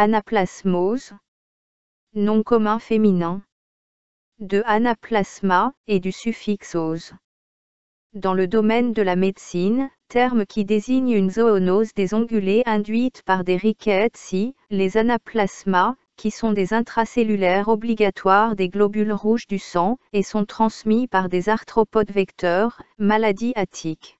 Anaplasmose, nom commun féminin, de anaplasma et du suffixe ose. Dans le domaine de la médecine, terme qui désigne une zoonose des ongulés induite par des rickettsies, les anaplasmas, qui sont des intracellulaires obligatoires des globules rouges du sang et sont transmis par des arthropodes vecteurs, maladies à tiques.